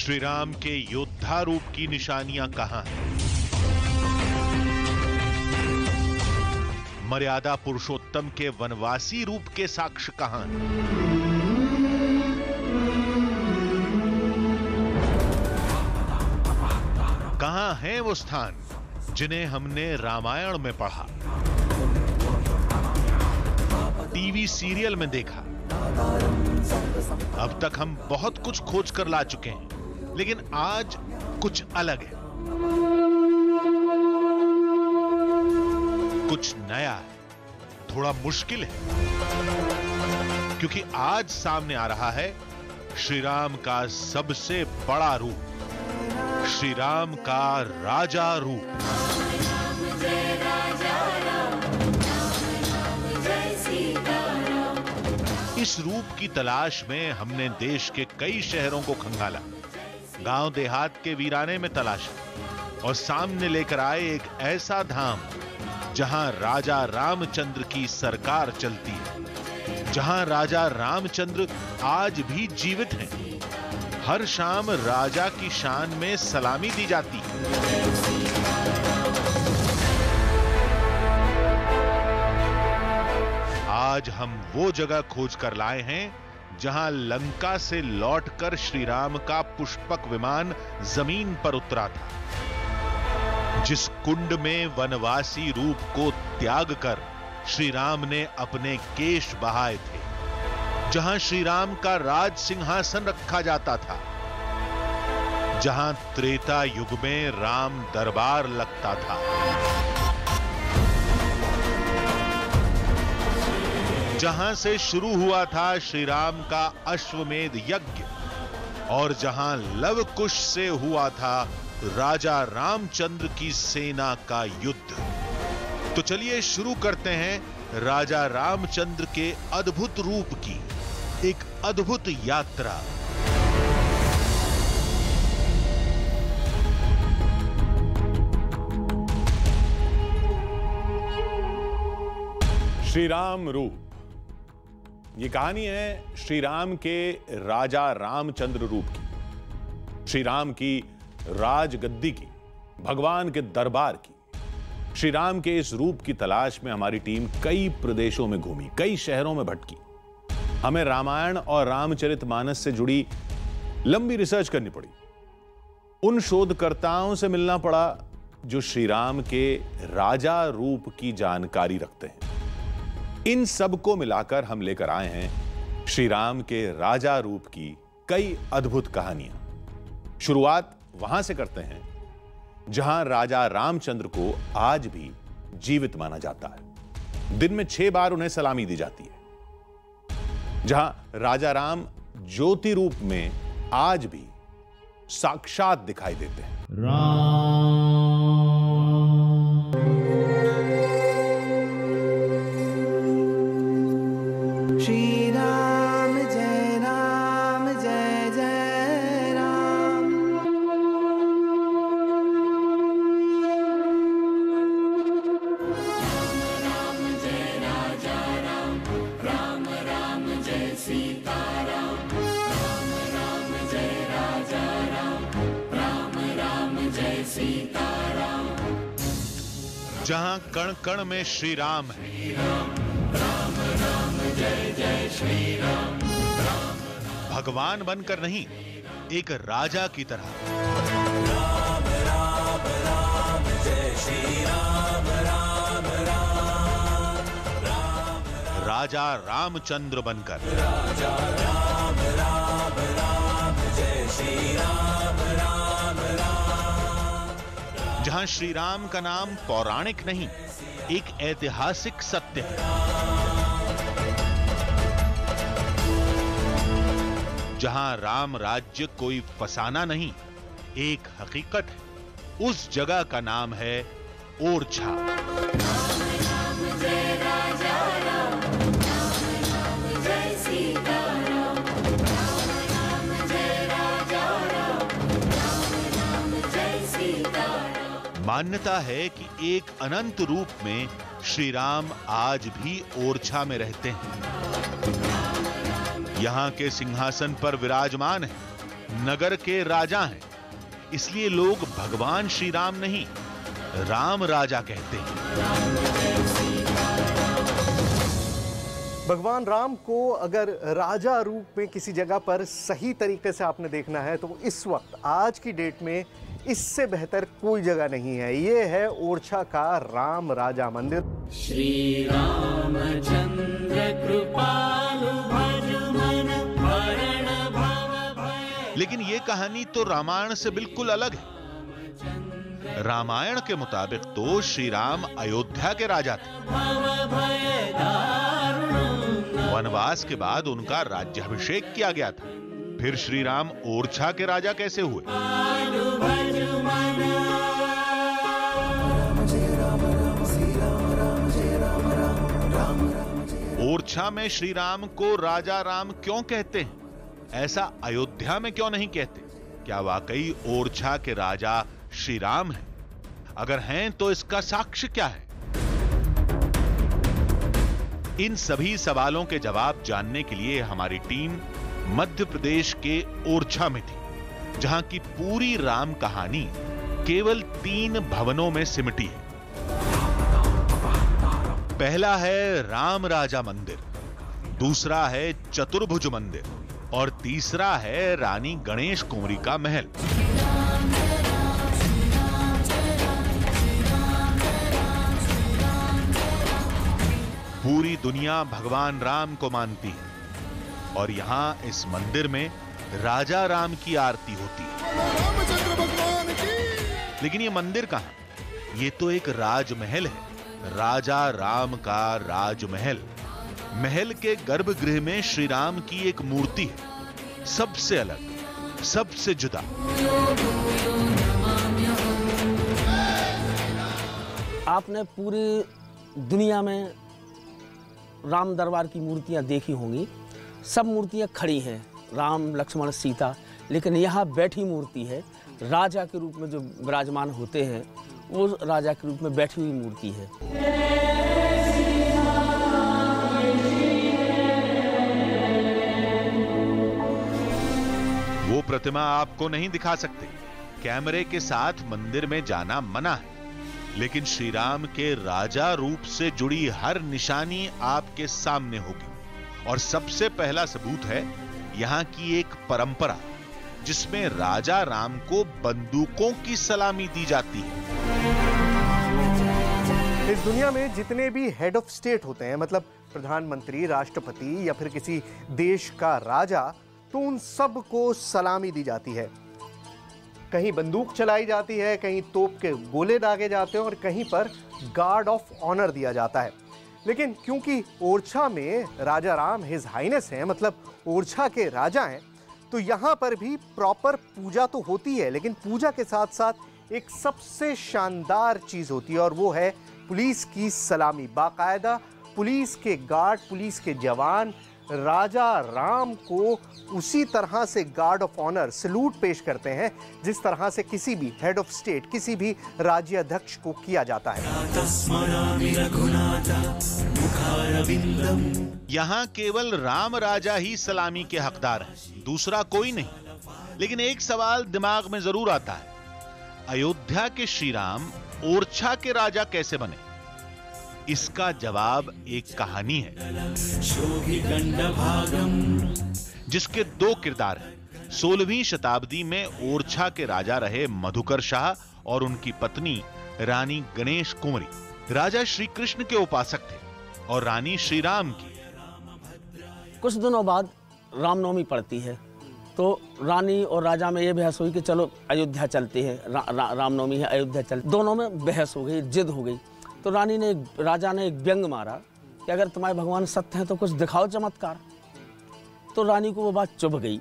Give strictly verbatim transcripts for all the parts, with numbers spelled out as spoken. श्री राम के योद्धा रूप की निशानियां कहां हैं? मर्यादा पुरुषोत्तम के वनवासी रूप के साक्ष्य कहां हैं? कहां हैं वो स्थान जिन्हें हमने रामायण में पढ़ा, टीवी सीरियल में देखा? अब तक हम बहुत कुछ खोज कर ला चुके हैं, लेकिन आज कुछ अलग है, कुछ नया है, थोड़ा मुश्किल है, क्योंकि आज सामने आ रहा है श्री राम का सबसे बड़ा रूप, श्री राम का राजा रूप। इस रूप की तलाश में हमने देश के कई शहरों को खंगाला, गांव देहात के वीराने में तलाशा और सामने लेकर आए एक ऐसा धाम जहां राजा रामचंद्र की सरकार चलती है, जहां राजा रामचंद्र आज भी जीवित हैं। हर शाम राजा की शान में सलामी दी जाती है। आज हम वो जगह खोज कर लाए हैं जहां लंका से लौटकर श्रीराम का पुष्पक विमान जमीन पर उतरा था, जिस कुंड में वनवासी रूप को त्याग कर श्रीराम ने अपने केश बहाए थे, जहां श्रीराम का राज सिंहासन रखा जाता था, जहां त्रेता युग में राम दरबार लगता था, जहां से शुरू हुआ था श्रीराम का अश्वमेध यज्ञ और जहां लवकुश से हुआ था राजा रामचंद्र की सेना का युद्ध। तो चलिए शुरू करते हैं राजा रामचंद्र के अद्भुत रूप की एक अद्भुत यात्रा। श्री राम रूप, ये कहानी है श्री राम के राजा रामचंद्र रूप की, श्री राम की राजगद्दी की, भगवान के दरबार की। श्री राम के इस रूप की तलाश में हमारी टीम कई प्रदेशों में घूमी, कई शहरों में भटकी। हमें रामायण और रामचरितमानस से जुड़ी लंबी रिसर्च करनी पड़ी, उन शोधकर्ताओं से मिलना पड़ा जो श्री राम के राजा रूप की जानकारी रखते हैं। इन सब को मिलाकर हम लेकर आए हैं श्री राम के राजा रूप की कई अद्भुत कहानियां। शुरुआत वहां से करते हैं जहां राजा रामचंद्र को आज भी जीवित माना जाता है। दिन में छह बार उन्हें सलामी दी जाती है, जहां राजा राम ज्योति रूप में आज भी साक्षात दिखाई देते हैं। राम श्री राम जय राम जय जय राम। राम जय राजा राम राम राम जय सीता राम राम राम जय राजा राम राम राम जय सीता राम। जहां कण कण में श्री राम है, राम राम जय जय श्री राम। भगवान बनकर नहीं, एक राजा की तरह। राम राम राम जय श्री राम राम राम। राजा रामचंद्र बनकर राजा राम राम राम जय श्री राम राम राम। जहां श्री राम का नाम पौराणिक नहीं, एक ऐतिहासिक सत्य है। जहां राम राज्य कोई फसाना नहीं, एक हकीकत है। उस जगह का नाम है ओरछा। मान्यता है कि एक अनंत रूप में श्री राम आज भी ओरछा में रहते हैं। यहाँ के सिंहासन पर विराजमान है नगर के राजा हैं, इसलिए लोग भगवान श्री राम नहीं राम राजा कहते हैं। भगवान राम को अगर राजा रूप में किसी जगह पर सही तरीके से आपने देखना है तो इस वक्त आज की डेट में इससे बेहतर कोई जगह नहीं है। ये है ओरछा का राम राजा मंदिर। श्री रामचंद्र कृपालु भजु मन भरण भव भय। लेकिन ये कहानी तो रामायण से बिल्कुल अलग है। रामायण के मुताबिक तो श्री राम अयोध्या के राजा थे। वनवास के बाद उनका राज्याभिषेक किया गया था। फिर श्री राम ओरछा के राजा कैसे हुए? ओरछा में श्री राम को राजा राम क्यों कहते हैं? ऐसा अयोध्या में क्यों नहीं कहते? क्या वाकई ओरछा के राजा श्री राम हैं? अगर हैं तो इसका साक्ष्य क्या है? इन सभी सवालों के जवाब जानने के लिए हमारी टीम मध्य प्रदेश के ओरछा में थी, जहां की पूरी राम कहानी केवल तीन भवनों में सिमटी है। पहला है राम राजा मंदिर, दूसरा है चतुर्भुज मंदिर और तीसरा है रानी गणेश कुंवरी का महल। पूरी दुनिया भगवान राम को मानती है और यहाँ इस मंदिर में राजा राम की आरती होती है। लेकिन ये मंदिर कहाँ? ये तो एक राजमहल है, राजा राम का राजमहल। महल के गर्भगृह में श्री राम की एक मूर्ति है, सबसे अलग, सबसे जुदा। आपने पूरी दुनिया में राम दरबार की मूर्तियां देखी होंगी, सब मूर्तियां खड़ी हैं, राम लक्ष्मण सीता, लेकिन यहाँ बैठी मूर्ति है राजा के रूप में। जो विराजमान होते हैं वो राजा के रूप में बैठी हुई मूर्ति है। वो प्रतिमा आपको नहीं दिखा सकते, कैमरे के साथ मंदिर में जाना मना है। लेकिन श्री राम के राजा रूप से जुड़ी हर निशानी आपके सामने होगी और सबसे पहला सबूत है यहाँ की एक परंपरा जिसमें राजा राम को बंदूकों की सलामी दी जाती है। इस दुनिया में जितने भी हेड ऑफ स्टेट होते हैं, मतलब प्रधानमंत्री, राष्ट्रपति या फिर किसी देश का राजा, तो उन सब को सलामी दी जाती है। कहीं बंदूक चलाई जाती है, कहीं तोप के गोले दागे जाते हैं और कहीं पर गार्ड ऑफ ऑनर दिया जाता है। लेकिन क्योंकि ओरछा में राजा राम हिज हाइनेस हैं, मतलब ओरछा के राजा हैं, तो यहाँ पर भी प्रॉपर पूजा तो होती है, लेकिन पूजा के साथ साथ एक सबसे शानदार चीज़ होती है और वो है पुलिस की सलामी। बाकायदा पुलिस के गार्ड, पुलिस के जवान राजा राम को उसी तरह से गार्ड ऑफ ऑनर सल्यूट पेश करते हैं जिस तरह से किसी भी हेड ऑफ स्टेट, किसी भी राज्याध्यक्ष को किया जाता है। यहाँ केवल राम राजा ही सलामी के हकदार हैं, दूसरा कोई नहीं। लेकिन एक सवाल दिमाग में जरूर आता है, अयोध्या के श्री राम ओरछा के राजा कैसे बने? इसका जवाब एक कहानी है जिसके दो किरदार हैं। सोलहवीं शताब्दी में ओरछा के राजा रहे मधुकर शाह और उनकी पत्नी रानी गणेश कुंवरी राजा श्री कृष्ण के उपासक थे और रानी श्री राम की। कुछ दिनों बाद रामनवमी पड़ती है तो रानी और राजा में यह बहस हुई कि चलो अयोध्या चलते हैं, रा, रा, रामनवमी है अयोध्या चलते। दोनों में बहस हो गई, जिद हो गई। तो रानी ने, राजा ने एक व्यंग मारा कि अगर तुम्हारे भगवान सत्य हैं तो कुछ दिखाओ चमत्कार। तो रानी को वो बात चुभ गई।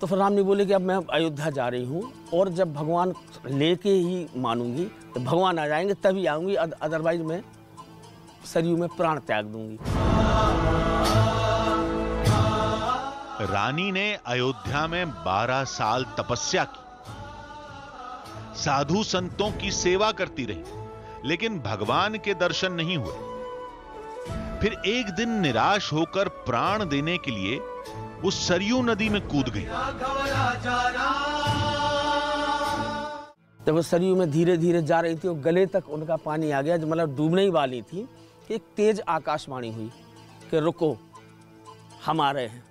तो फिर रामनी बोले कि अब मैं अयोध्या जा रही हूँ और जब भगवान लेके ही मानूंगी, तो भगवान आ जाएंगे तभी आऊँगी, अदरवाइज मैं सरयू में प्राण त्याग दूंगी। रानी ने अयोध्या में बारह साल तपस्या की, साधु संतों की सेवा करती रही, लेकिन भगवान के दर्शन नहीं हुए। फिर एक दिन निराश होकर प्राण देने के लिए वो सरयू नदी में कूद गई। जब वो सरयू में धीरे धीरे जा रही थी और गले तक उनका पानी आ गया, मतलब डूबने ही वाली थी कि एक तेज आकाशवाणी हुई कि रुको, हम आ रहे हैं।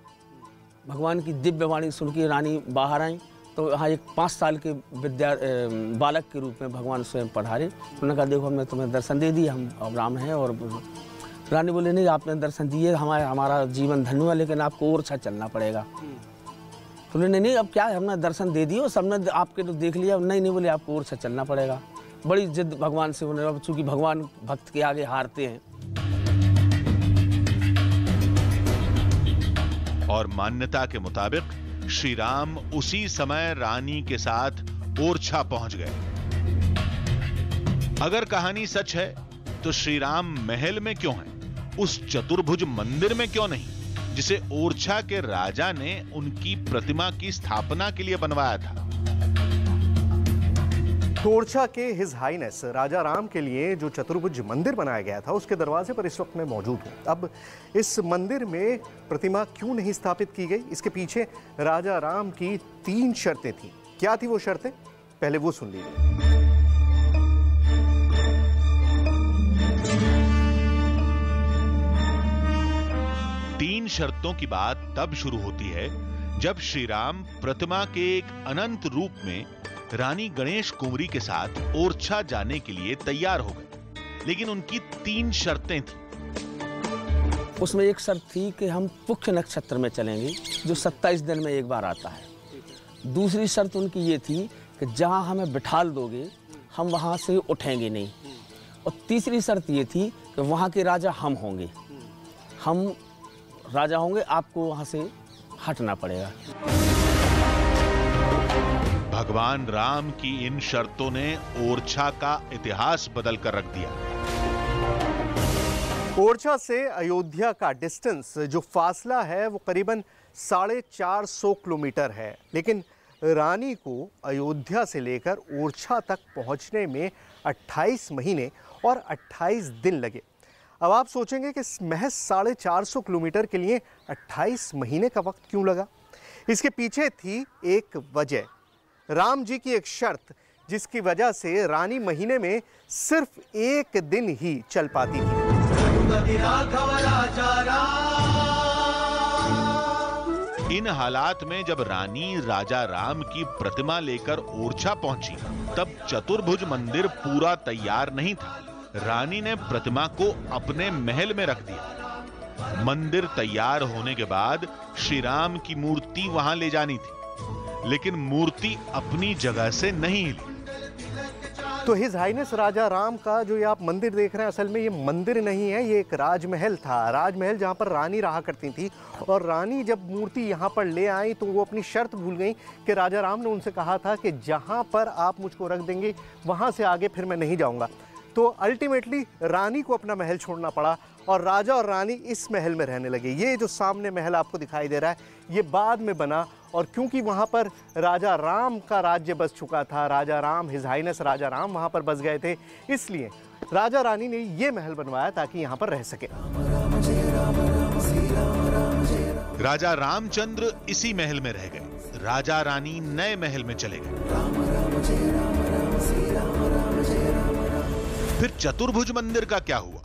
भगवान की दिव्य वाणी सुन के रानी बाहर आई तो यहाँ एक पाँच साल के विद्या बालक के रूप में भगवान स्वयं पधारे। उन्होंने कहा देखो हमने तुम्हें दर्शन दे दिए, हम अब राम हैं। और रानी बोले नहीं, आपने दर्शन दिए, हमारा हमारा जीवन धन्य हुआ, लेकिन आपको ओरछा चलना पड़ेगा। तो उन्होंने नहीं अब क्या है, हमने दर्शन दे दिए और सबने आपके तो देख लिया, नहीं नहीं बोले आपको ओरछा चलना पड़ेगा। बड़ी जिद भगवान से उन्होंने, चूँकि भगवान भक्त के आगे हारते हैं। और मान्यता के मुताबिक श्री राम उसी समय रानी के साथ ओरछा पहुंच गए। अगर कहानी सच है तो श्री राम महल में क्यों हैं? उस चतुर्भुज मंदिर में क्यों नहीं जिसे ओरछा के राजा ने उनकी प्रतिमा की स्थापना के लिए बनवाया था? ओरछा के हिज हाइनेस राजा राम के लिए जो चतुर्भुज मंदिर बनाया गया था उसके दरवाजे पर इस वक्त मैं मौजूद हूँ। अब इस मंदिर में प्रतिमा क्यों नहीं स्थापित की गई, इसके पीछे राजा राम की तीन शर्तें थीं। क्या थी वो शर्तें, पहले वो सुन लीजिए। तीन शर्तों की बात तब शुरू होती है जब श्री राम प्रतिमा के एक अनंत रूप में रानी गणेश कुंवरी के साथ ओरछा जाने के लिए तैयार हो गए, लेकिन उनकी तीन शर्तें थीं। उसमें एक शर्त थी कि हम पुष्य नक्षत्र में चलेंगे, जो सत्ताईस दिन में एक बार आता है। दूसरी शर्त उनकी ये थी कि जहां हमें बिठाल दोगे हम वहां से उठेंगे नहीं। और तीसरी शर्त ये थी कि वहां के राजा हम होंगे, हम राजा होंगे, आपको वहां से हटना पड़ेगा। भगवान राम की इन शर्तों ने ओरछा का इतिहास बदल कर रख दिया। ओरछा से अयोध्या का डिस्टेंस, जो फासला है, वो करीबन साढ़े चार सौ किलोमीटर है, लेकिन रानी को अयोध्या से लेकर ओरछा तक पहुंचने में अट्ठाईस महीने और अट्ठाईस दिन लगे। अब आप सोचेंगे कि महज साढ़े चार सौ किलोमीटर के लिए अट्ठाईस महीने का वक्त क्यों लगा। इसके पीछे थी एक वजह, राम जी की एक शर्त, जिसकी वजह से रानी महीने में सिर्फ एक दिन ही चल पाती थी। इन हालात में जब रानी राजा राम की प्रतिमा लेकर ओरछा पहुंची तब चतुर्भुज मंदिर पूरा तैयार नहीं था। रानी ने प्रतिमा को अपने महल में रख दिया। मंदिर तैयार होने के बाद श्री राम की मूर्ति वहां ले जानी थी, लेकिन मूर्ति अपनी जगह से नहीं हिली। तो हिज हाइनेस राजा राम का जो ये आप मंदिर देख रहे हैं, असल में ये मंदिर नहीं है, ये एक राजमहल था। राजमहल जहाँ पर रानी रहा करती थी। और रानी जब मूर्ति यहाँ पर ले आई तो वो अपनी शर्त भूल गई कि राजा राम ने उनसे कहा था कि जहाँ पर आप मुझको रख देंगे वहाँ से आगे फिर मैं नहीं जाऊँगा। तो अल्टीमेटली रानी को अपना महल छोड़ना पड़ा और राजा और रानी इस महल में रहने लगे। ये जो सामने महल आपको दिखाई दे रहा है ये बाद में बना, और क्योंकि वहाँ पर राजा राम का राज्य बस चुका था, राजा राम हिज हाइनेस राजा राम वहाँ पर बस गए थे, इसलिए राजा रानी ने ये महल बनवाया ताकि यहाँ पर रह सके। राजा रामचंद्र इसी महल में रह गए, राजा रानी नए महल में चले गए। फिर चतुर्भुज मंदिर का क्या हुआ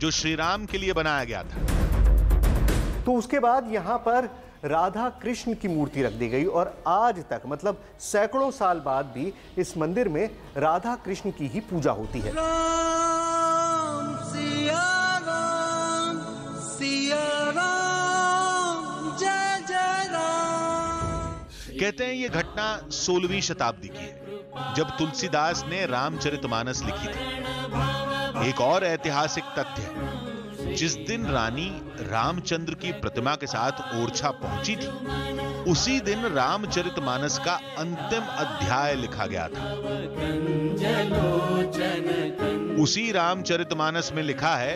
जो श्री राम के लिए बनाया गया था? तो उसके बाद यहाँ पर राधा कृष्ण की मूर्ति रख दी गई और आज तक, मतलब सैकड़ों साल बाद भी इस मंदिर में राधा कृष्ण की ही पूजा होती है। राम सिया राम सिया राम जय जय राम। कहते हैं ये घटना सोलहवीं शताब्दी की है, जब तुलसीदास ने रामचरितमानस लिखी थी। एक और ऐतिहासिक तथ्य, जिस दिन रानी रामचंद्र की प्रतिमा के साथ ओरछा पहुंची थी उसी दिन रामचरितमानस का अंतिम अध्याय लिखा गया था। उसी रामचरितमानस में लिखा है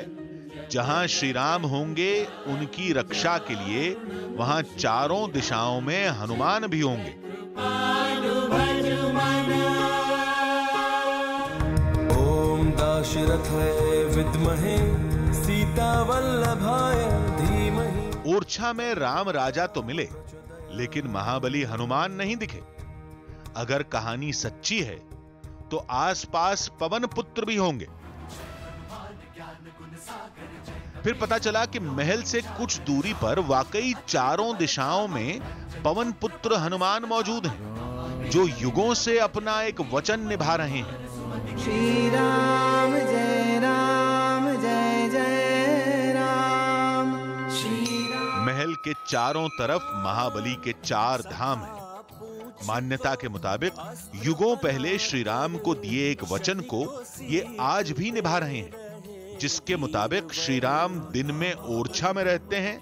जहां श्री राम होंगे उनकी रक्षा के लिए वहां चारों दिशाओं में हनुमान भी होंगे। ओम दाशरथ विद्महे सीता वल्लभाय धीमहि। और ओरछा में राम राजा तो मिले लेकिन महाबली हनुमान नहीं दिखे। अगर कहानी सच्ची है तो आसपास पवन पुत्र भी होंगे। फिर पता चला कि महल से कुछ दूरी पर वाकई चारों दिशाओं में पवन पुत्र हनुमान मौजूद हैं, जो युगों से अपना एक वचन निभा रहे हैं। श्री राम जय राम जय जय राम। महल के चारों तरफ महाबली के चार धाम हैं। मान्यता के मुताबिक युगों पहले श्री राम को दिए एक वचन को ये आज भी निभा रहे हैं, जिसके मुताबिक श्री राम दिन में ओरछा में रहते हैं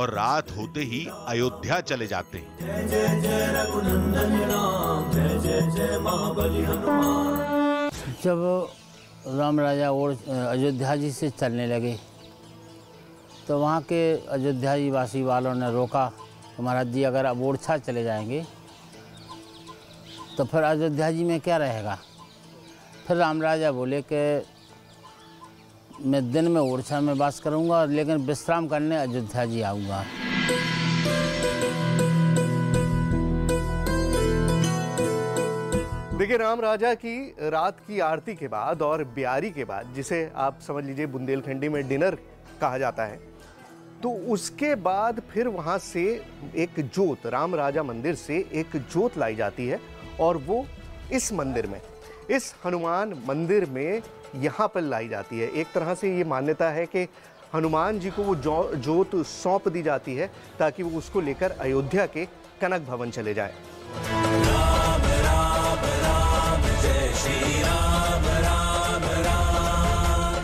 और रात होते ही अयोध्या चले जाते हैं। जब राम राजा और अयोध्या जी से चलने लगे तो वहाँ के अयोध्या जी वासी वालों ने रोका, महाराज जी अगर आप ओरछा चले जाएंगे तो फिर अयोध्या जी में क्या रहेगा। फिर राम राजा बोले कि मैं दिन में ओरछा में वास करूंगा लेकिन विश्राम करने अयोध्या जी आऊंगा। देखिए, राम राजा की रात की आरती के बाद और ब्यारी के बाद, जिसे आप समझ लीजिए बुंदेलखंडी में डिनर कहा जाता है, तो उसके बाद फिर वहाँ से एक जोत, राम राजा मंदिर से एक जोत लाई जाती है और वो इस मंदिर में, इस हनुमान मंदिर में यहाँ पर लाई जाती है। एक तरह से ये मान्यता है कि हनुमान जी को वो जो जोत सौंप दी जाती है ताकि वो उसको लेकर अयोध्या के कनक भवन चले जाए। राम राम राम जय श्री राम राम राम।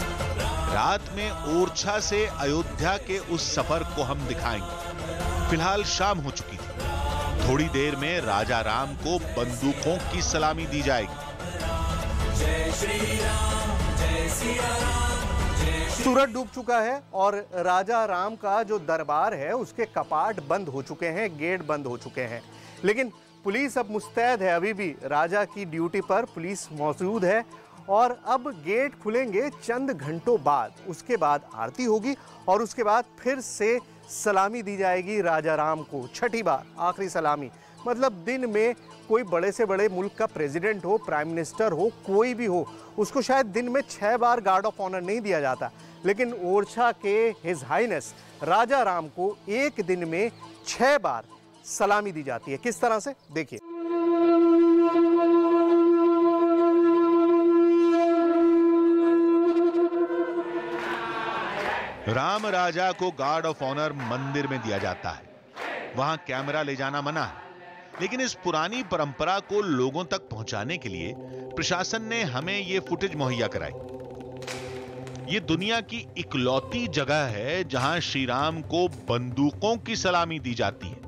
रात में ओरछा से अयोध्या के उस सफर को हम दिखाएंगे। फिलहाल शाम हो चुकी है। थोड़ी देर में राजा राम को बंदूकों की सलामी दी जाएगी। जय श्री राम, जय सिया राम। सूरज डूब चुका है और राजा राम का जो दरबार है उसके कपाट बंद हो चुके हैं, गेट बंद हो चुके हैं, लेकिन पुलिस अब मुस्तैद है। अभी भी राजा की ड्यूटी पर पुलिस मौजूद है और अब गेट खुलेंगे चंद घंटों बाद। उसके बाद आरती होगी और उसके बाद फिर से सलामी दी जाएगी राजा राम को, छठी बार आखिरी सलामी। मतलब दिन में कोई बड़े से बड़े मुल्क का प्रेसिडेंट हो, प्राइम मिनिस्टर हो, कोई भी हो, उसको शायद दिन में छह बार गार्ड ऑफ ऑनर नहीं दिया जाता, लेकिन ओरछा के हिज हाइनेस राजा राम को एक दिन में छह बार सलामी दी जाती है। किस तरह से, देखिए। राम राजा को गार्ड ऑफ ऑनर मंदिर में दिया जाता है। वहां कैमरा ले जाना मना है, लेकिन इस पुरानी परंपरा को लोगों तक पहुंचाने के लिए प्रशासन ने हमें ये फुटेज मुहैया कराई। ये दुनिया की इकलौती जगह है जहां श्री राम को बंदूकों की सलामी दी जाती है।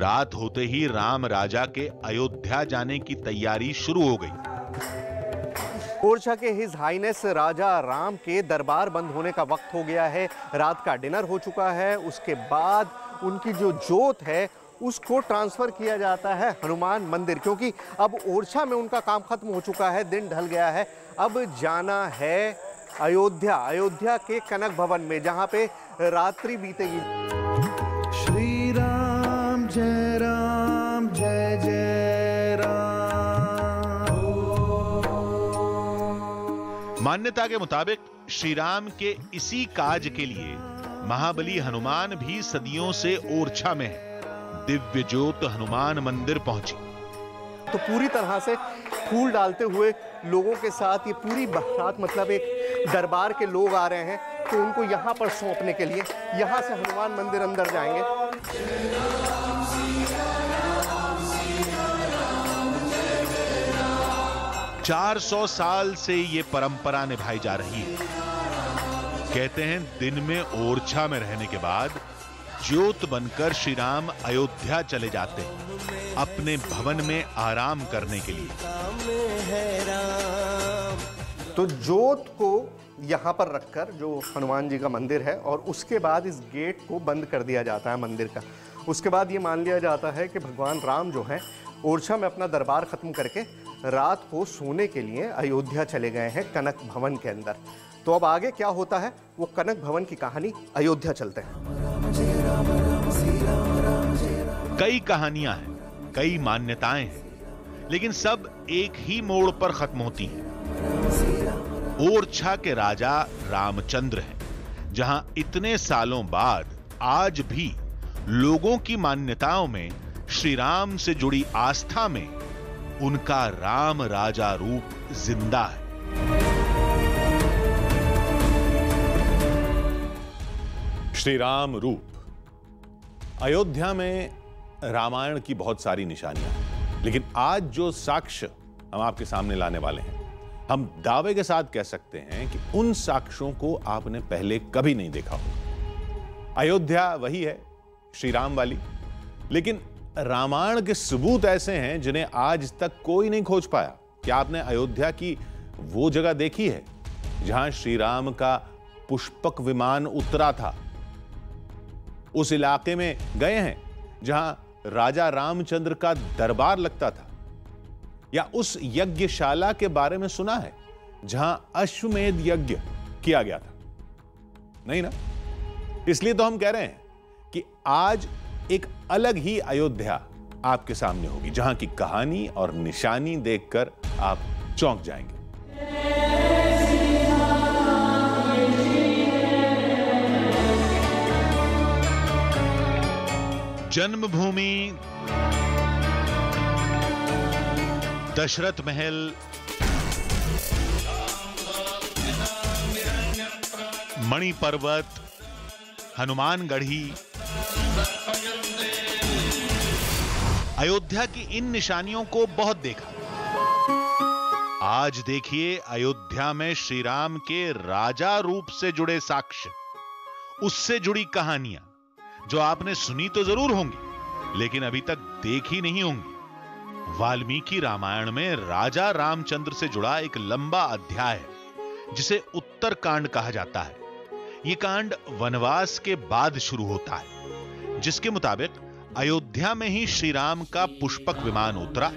रात होते ही राम राजा के अयोध्या जाने की तैयारी शुरू हो गई। ओरछा के हिज हाइनेस राजा राम के दरबार बंद होने का वक्त हो गया है, रात का डिनर हो चुका है, उसके बाद उनकी जो जोत है उसको ट्रांसफ़र किया जाता है हनुमान मंदिर, क्योंकि अब ओरछा में उनका काम खत्म हो चुका है, दिन ढल गया है। अब जाना है अयोध्या, अयोध्या के कनक भवन में जहाँ पे रात्रि बीतेगी। श्री राम जय राम जय जय राम। मान्यता के मुताबिक श्री राम के इसी काज के लिए महाबली हनुमान भी सदियों से ओरछा में है। दिव्य ज्योत हनुमान मंदिर पहुंची तो पूरी तरह से फूल डालते हुए लोगों के साथ ये पूरी बारात, मतलब एक दरबार के लोग आ रहे हैं तो उनको यहाँ पर सौंपने के लिए यहाँ से हनुमान मंदिर अंदर जाएंगे। चार सौ साल से ये परंपरा निभाई जा रही है। कहते हैं दिन में ओरछा में रहने के बाद ज्योत बनकर श्री राम अयोध्या चले जाते हैं अपने भवन में आराम करने के लिए। तो ज्योत को यहाँ पर रखकर, जो हनुमान जी का मंदिर है, और उसके बाद इस गेट को बंद कर दिया जाता है मंदिर का। उसके बाद ये मान लिया जाता है कि भगवान राम जो है ओरछा में अपना दरबार खत्म करके रात को सोने के लिए अयोध्या चले गए हैं कनक भवन के अंदर। तो तो अब आगे क्या होता है वो कनक भवन की कहानी अयोध्या चलते हैं। कई कहानियां हैं, कई मान्यताएं हैं, लेकिन सब एक ही मोड़ पर खत्म होती हैं। ओरछा के राजा रामचंद्र हैं, जहां इतने सालों बाद आज भी लोगों की मान्यताओं में, श्री राम से जुड़ी आस्था में उनका राम राजा रूप जिंदा है। श्री राम रूप अयोध्या में रामायण की बहुत सारी निशानियां, लेकिन आज जो साक्ष्य हम आपके सामने लाने वाले हैं, हम दावे के साथ कह सकते हैं कि उन साक्ष्यों को आपने पहले कभी नहीं देखा हो। अयोध्या वही है श्री राम वाली, लेकिन रामायण के सबूत ऐसे हैं जिन्हें आज तक कोई नहीं खोज पाया। क्या आपने अयोध्या की वो जगह देखी है जहां श्री राम का पुष्पक विमान उतरा था? उस इलाके में गए हैं जहां राजा रामचंद्र का दरबार लगता था, या उस यज्ञशाला के बारे में सुना है जहां अश्वमेध यज्ञ किया गया था? नहीं ना। इसलिए तो हम कह रहे हैं कि आज एक अलग ही अयोध्या आपके सामने होगी, जहां की कहानी और निशानी देखकर आप चौंक जाएंगे। जन्मभूमि, दशरथ महल, मणि पर्वत, हनुमानगढ़ी, अयोध्या की इन निशानियों को बहुत देखा। आज देखिए अयोध्या में श्री राम के राजा रूप से जुड़े साक्ष्य, उससे जुड़ी कहानियां जो आपने सुनी तो जरूर होंगी, लेकिन अभी तक देखी नहीं होंगी। वाल्मीकि रामायण में राजा रामचंद्र से जुड़ा एक लंबा अध्याय है जिसे उत्तर कांड कहा जाता है। यह कांड वनवास के बाद शुरू होता है, जिसके मुताबिक अयोध्या में ही श्री राम का पुष्पक विमान उतरा,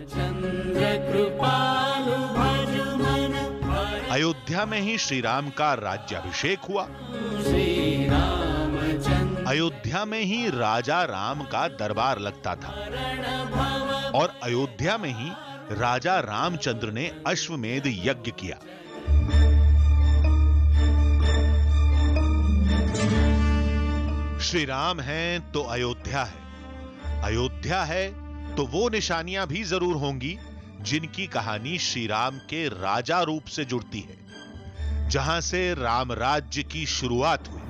अयोध्या में ही श्री राम का राज्याभिषेक हुआ, अयोध्या में ही राजा राम का दरबार लगता था, और अयोध्या में ही राजा रामचंद्र ने अश्वमेध यज्ञ किया। श्री राम हैं तो अयोध्या है, अयोध्या है तो वो निशानियां भी जरूर होंगी जिनकी कहानी श्री राम के राजा रूप से जुड़ती है, जहां से राम राज्य की शुरुआत हुई।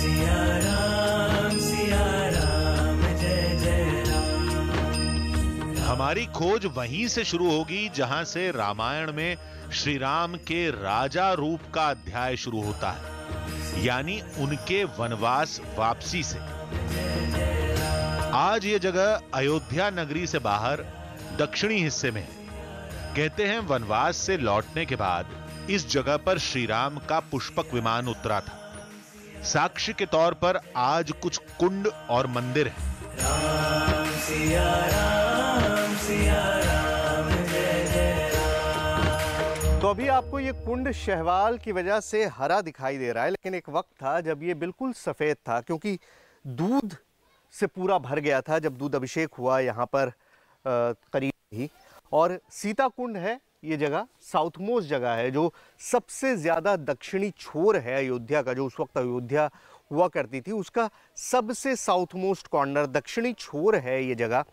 सिया राम, सिया राम, जय जय राम। हमारी खोज वहीं से शुरू होगी जहां से रामायण में श्री राम के राजा रूप का अध्याय शुरू होता है, यानी उनके वनवास वापसी से। आज ये जगह अयोध्या नगरी से बाहर दक्षिणी हिस्से में है। कहते हैं वनवास से लौटने के बाद इस जगह पर श्री राम का पुष्पक विमान उतरा था। साक्षी के तौर पर आज कुछ कुंड और मंदिर हैं। राम सिया राम, सिया राम, जय जय राम। तो अभी आपको ये कुंड शहवाल की वजह से हरा दिखाई दे रहा है, लेकिन एक वक्त था जब ये बिल्कुल सफेद था, क्योंकि दूध से पूरा भर गया था जब दूध अभिषेक हुआ यहाँ पर करीब ही। और सीता कुंड है, ये जगह साउथ मोस्ट जगह है जो सबसे ज़्यादा दक्षिणी छोर है अयोध्या का, जो उस वक्त अयोध्या हुआ करती थी उसका सबसे साउथ मोस्ट कॉर्नर, दक्षिणी छोर है ये जगह।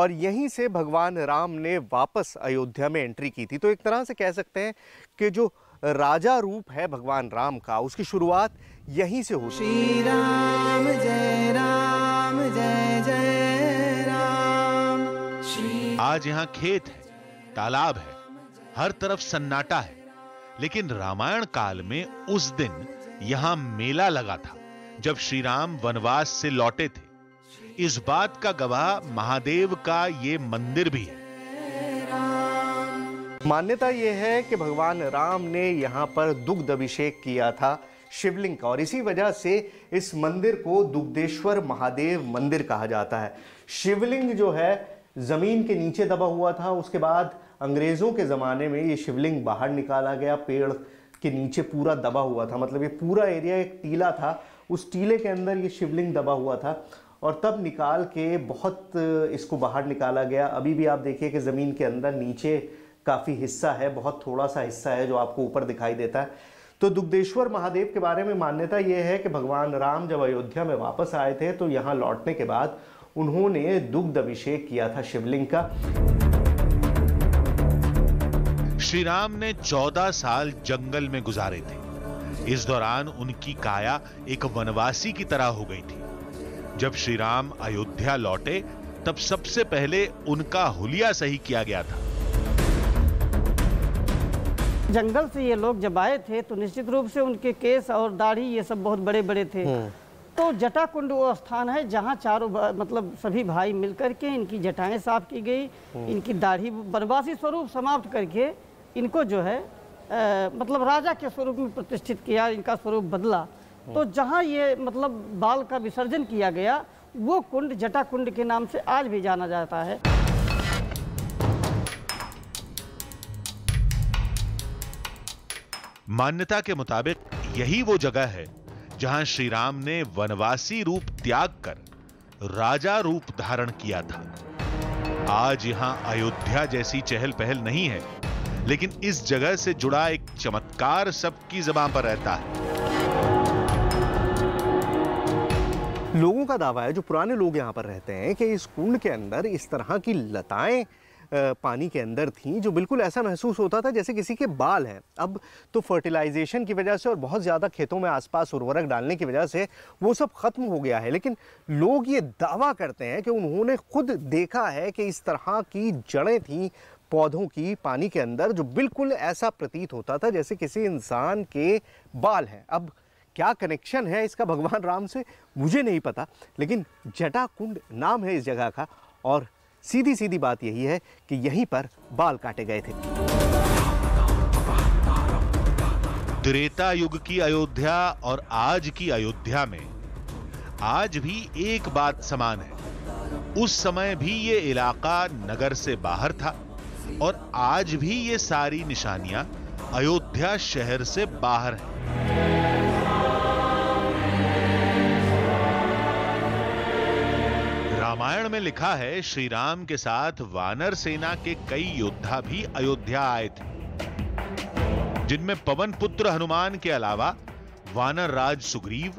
और यहीं से भगवान राम ने वापस अयोध्या में एंट्री की थी। तो एक तरह से कह सकते हैं कि जो राजा रूप है भगवान राम का, उसकी शुरुआत यहीं से होती है। श्री राम जय राम, जय जय राम। आज यहाँ खेत है, तालाब है, हर तरफ सन्नाटा है, लेकिन रामायण काल में उस दिन यहां मेला लगा था जब श्री राम वनवास से लौटे थे। इस बात का गवाह महादेव का ये मंदिर भी है। मान्यता यह है कि भगवान राम ने यहां पर दुग्ध अभिषेक किया था शिवलिंग का, और इसी वजह से इस मंदिर को दुग्धेश्वर महादेव मंदिर कहा जाता है। शिवलिंग जो है जमीन के नीचे दबा हुआ था, उसके बाद अंग्रेज़ों के ज़माने में ये शिवलिंग बाहर निकाला गया, पेड़ के नीचे पूरा दबा हुआ था, मतलब ये पूरा एरिया एक टीला था, उस टीले के अंदर ये शिवलिंग दबा हुआ था और तब निकाल के बहुत इसको बाहर निकाला गया। अभी भी आप देखिए कि ज़मीन के अंदर नीचे काफ़ी हिस्सा है, बहुत थोड़ा सा हिस्सा है जो आपको ऊपर दिखाई देता है। तो दुग्धेश्वर महादेव के बारे में मान्यता यह है कि भगवान राम जब अयोध्या में वापस आए थे तो यहाँ लौटने के बाद उन्होंने दुग्ध अभिषेक किया था शिवलिंग का। श्री राम ने चौदह साल जंगल में गुजारे थे। इस दौरान उनकी काया एक वनवासी की तरह हो गई थी। जब श्री राम अयोध्या लौटे तब सबसे पहले उनका हुलिया सही किया गया था। जंगल से ये लोग जब आए थे तो निश्चित रूप से उनके केस और दाढ़ी ये सब बहुत बड़े बड़े थे। तो जटा कुंड वो स्थान है जहाँ चारों मतलब सभी भाई मिलकर के इनकी जटाएं साफ की गई, इनकी दाढ़ी वनवासी स्वरूप समाप्त करके इनको जो है आ, मतलब राजा के स्वरूप में प्रतिष्ठित किया, इनका स्वरूप बदला। तो जहाँ ये मतलब बाल का विसर्जन किया गया वो कुंड जटा कुंड के नाम से आज भी जाना जाता है। मान्यता के मुताबिक यही वो जगह है जहां श्री राम ने वनवासी रूप त्याग कर राजा रूप धारण किया था। आज यहां अयोध्या जैसी चहल पहल नहीं है, लेकिन इस जगह से जुड़ा एक चमत्कार सबकी जुबान पर रहता है। लोगों का दावा है, जो पुराने लोग यहाँ पर रहते हैं, कि इस कुंड के अंदर इस तरह की लताएं पानी के अंदर थीं जो बिल्कुल ऐसा महसूस होता था जैसे किसी के बाल हैं। अब तो फर्टिलाइजेशन की वजह से और बहुत ज़्यादा खेतों में आसपास उर्वरक डालने की वजह से वो सब ख़त्म हो गया है, लेकिन लोग ये दावा करते हैं कि उन्होंने खुद देखा है कि इस तरह की जड़ें थीं पौधों की पानी के अंदर जो बिल्कुल ऐसा प्रतीत होता था जैसे किसी इंसान के बाल हैं। अब क्या कनेक्शन है इसका भगवान राम से मुझे नहीं पता, लेकिन जटा कुंड नाम है इस जगह का और सीधी सीधी बात यही है कि यहीं पर बाल काटे गए थे। त्रेता युग की अयोध्या और आज की अयोध्या में आज भी एक बात समान है। उस समय भी ये इलाका नगर से बाहर था और आज भी ये सारी निशानियां अयोध्या शहर से बाहर हैं। रामायण में लिखा है श्री राम के साथ वानर सेना के कई योद्धा भी अयोध्या आए थे, जिनमें पवन पुत्र हनुमान के अलावा वानर राज सुग्रीव,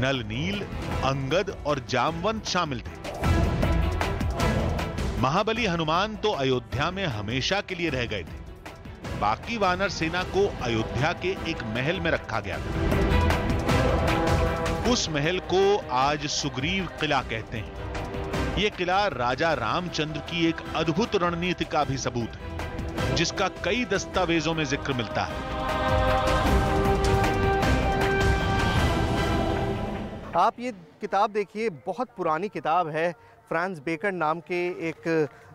नल नील, अंगद और जामवंत शामिल थे। महाबली हनुमान तो अयोध्या में हमेशा के लिए रह गए थे। बाकी वानर सेना को अयोध्या के एक महल में रखा गया था। उस महल को आज सुग्रीव किला कहते हैं। ये किला राजा रामचंद्र की एक अद्भुत रणनीति का भी सबूत है, जिसका कई दस्तावेजों में जिक्र मिलता है। आप ये किताब देखिए, बहुत पुरानी किताब है। फ्रांस बेकर नाम के एक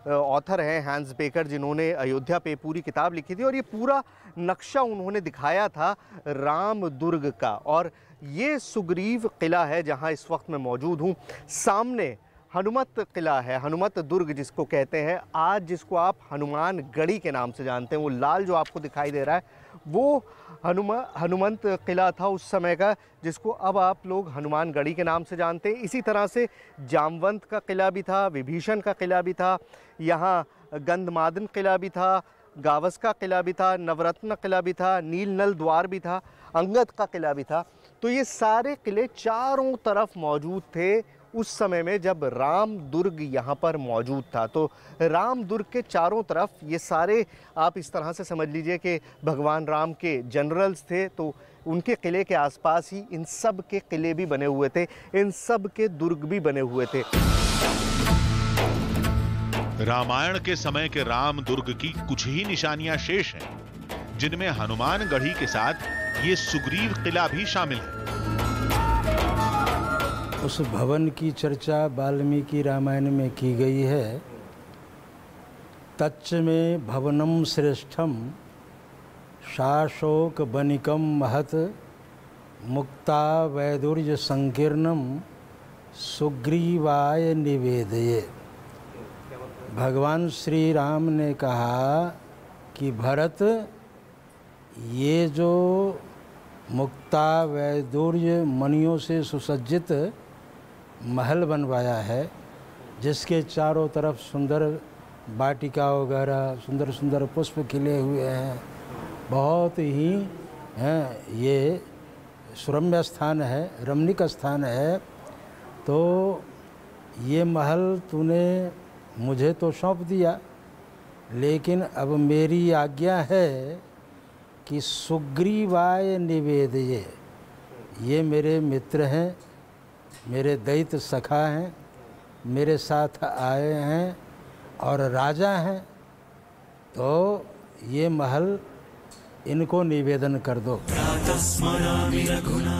ऑथर हैं, हैंस बेकर, जिन्होंने अयोध्या पे पूरी किताब लिखी थी और ये पूरा नक्शा उन्होंने दिखाया था राम दुर्ग का। और ये सुग्रीव किला है जहाँ इस वक्त मैं मौजूद हूँ। सामने हनुमत किला है, हनुमत दुर्ग जिसको कहते हैं, आज जिसको आप हनुमान गढ़ी के नाम से जानते हैं। वो लाल जो आपको दिखाई दे रहा है वो हनुमा हनुमंत किला था उस समय का, जिसको अब आप लोग हनुमान गढ़ी के नाम से जानते हैं। इसी तरह से जामवंत का किला भी था, विभीषण का किला भी था, यहाँ गंधमादन किला भी था, गावस का किला भी था, नवरत्न किला भी था, नील नल द्वार भी था, अंगद का किला भी था। तो ये सारे किले चारों तरफ मौजूद थे उस समय में जब राम दुर्ग यहाँ पर मौजूद था। तो राम दुर्ग के चारों तरफ ये सारे आप इस तरह से समझ लीजिए कि भगवान राम के जनरल्स थे, तो उनके किले के आसपास ही इन सब के किले भी बने हुए थे, इन सब के दुर्ग भी बने हुए थे। रामायण के समय के राम दुर्ग की कुछ ही निशानियां शेष हैं, जिनमें हनुमान गढ़ी के साथ ये सुग्रीव किला भी शामिल है। उस भवन की चर्चा वाल्मीकि रामायण में की गई है। तच्च में भवनम श्रेष्ठम शाशोक बनिकम महत मुक्ता वैदुर्य संकीर्णम सुग्रीवाय निवेदये। भगवान श्री राम ने कहा कि भरत, ये जो मुक्ता वैदूर्य मणियों से सुसज्जित महल बनवाया है, जिसके चारों तरफ सुंदर वाटिका वगैरह सुंदर सुंदर पुष्प खिले हुए हैं, बहुत ही हैं, ये सुरम्य स्थान है, रमणीक स्थान है। तो ये महल तूने मुझे तो सौंप दिया, लेकिन अब मेरी आज्ञा है कि सुग्रीवाय निवेदये, ये मेरे मित्र हैं, मेरे दैत्य सखा हैं, मेरे साथ आए हैं और राजा हैं, तो ये महल इनको निवेदन कर दो।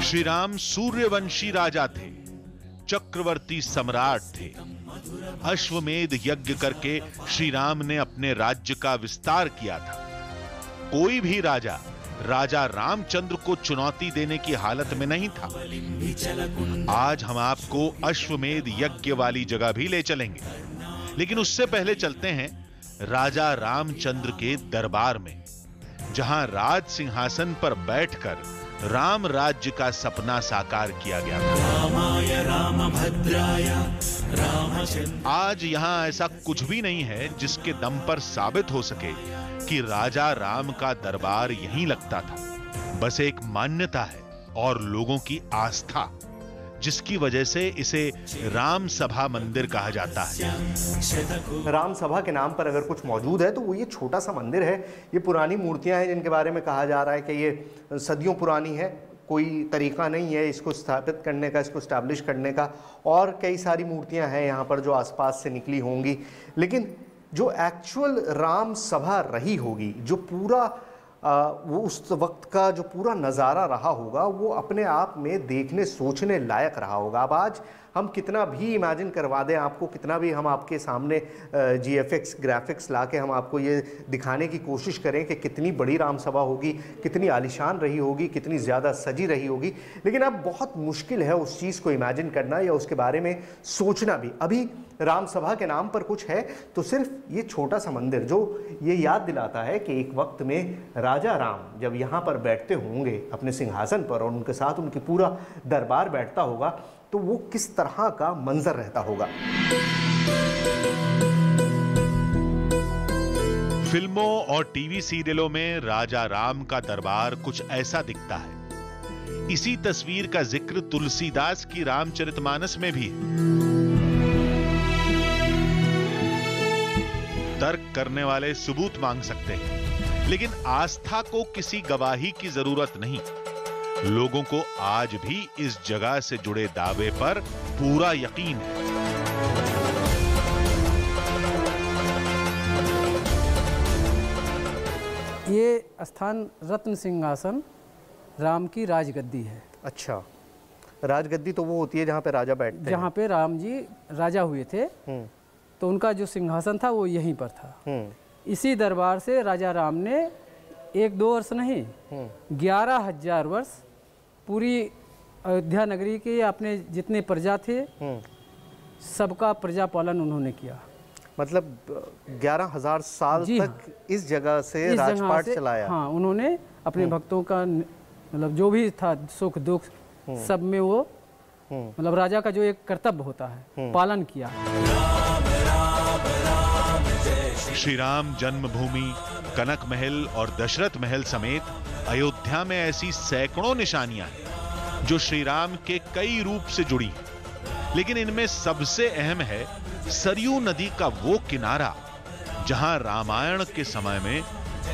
श्री राम सूर्यवंशी राजा थे, चक्रवर्ती सम्राट थे। अश्वमेध यज्ञ करके श्री राम ने अपने राज्य का विस्तार किया था। कोई भी राजा राजा रामचंद्र को चुनौती देने की हालत में नहीं था। आज हम आपको अश्वमेध यज्ञ वाली जगह भी ले चलेंगे, लेकिन उससे पहले चलते हैं राजा रामचंद्र के दरबार में, जहां राज सिंहासन पर बैठकर राम राज्य का सपना साकार किया गया। रामाय रामभद्राय रामचंद्र। आज यहां ऐसा कुछ भी नहीं है जिसके दम पर साबित हो सके कि राजा राम का दरबार यहीं लगता था। बस एक मान्यता है और लोगों की आस्था, जिसकी वजह से इसे राम सभा मंदिर कहा जाता है। राम सभा के नाम पर अगर कुछ मौजूद है तो वो ये छोटा सा मंदिर है। ये पुरानी मूर्तियां हैं जिनके बारे में कहा जा रहा है कि ये सदियों पुरानी है, कोई तरीका नहीं है इसको स्थापित करने का, इसको स्टैब्लिश करने का। और कई सारी मूर्तियां हैं यहाँ पर जो आसपास से निकली होंगी, लेकिन जो एक्चुअल राम सभा रही होगी, जो पूरा आ, वो उस वक्त का जो पूरा नज़ारा रहा होगा, वो अपने आप में देखने सोचने लायक रहा होगा। अब आज हम कितना भी इमेजिन करवा दें आपको, कितना भी हम आपके सामने जी एफ एक्स ग्राफिक्स ला के हम आपको ये दिखाने की कोशिश करें कि कितनी बड़ी रामसभा होगी, कितनी आलिशान रही होगी, कितनी ज़्यादा सजी रही होगी, लेकिन अब बहुत मुश्किल है उस चीज़ को इमेजिन करना या उसके बारे में सोचना भी। अभी रामसभा के नाम पर कुछ है तो सिर्फ ये छोटा सा मंदिर जो ये याद दिलाता है कि एक वक्त में राजा राम जब यहाँ पर बैठते होंगे अपने सिंहासन पर और उनके साथ उनकी पूरा दरबार बैठता होगा, तो वो किस तरह का मंजर रहता होगा। फिल्मों और टीवी सीरियलों में राजा राम का दरबार कुछ ऐसा दिखता है। इसी तस्वीर का जिक्र तुलसीदास की रामचरितमानस में भी है। तर्क करने वाले सबूत मांग सकते हैं, लेकिन आस्था को किसी गवाही की जरूरत नहीं। लोगों को आज भी इस जगह से जुड़े दावे पर पूरा यकीन है। ये स्थान रत्न सिंहासन राम की राजगद्दी है। अच्छा, राजगद्दी तो वो होती है जहाँ पे राजा बैठते, जहाँ पे राम जी राजा हुए थे, तो उनका जो सिंहासन था वो यहीं पर था। इसी दरबार से राजा राम ने एक दो वर्ष नहीं, ग्यारह हजार वर्ष पूरी अयोध्या नगरी के अपने जितने प्रजा थे सबका प्रजा पालन उन्होंने किया। मतलब ग्यारह हजार साल तक इस जगह से राजपाट चलाया। हाँ, उन्होंने अपने भक्तों का मतलब जो भी था सुख दुख सब में वो मतलब राजा का जो एक कर्तव्य होता है पालन किया। श्री राम जन्मभूमि, कनक महल और दशरथ महल समेत अयोध्या में ऐसी सैकड़ों निशानियां हैं जो श्री राम के कई रूप से जुड़ी हैं, लेकिन इनमें सबसे अहम है सरयू नदी का वो किनारा जहां रामायण के समय में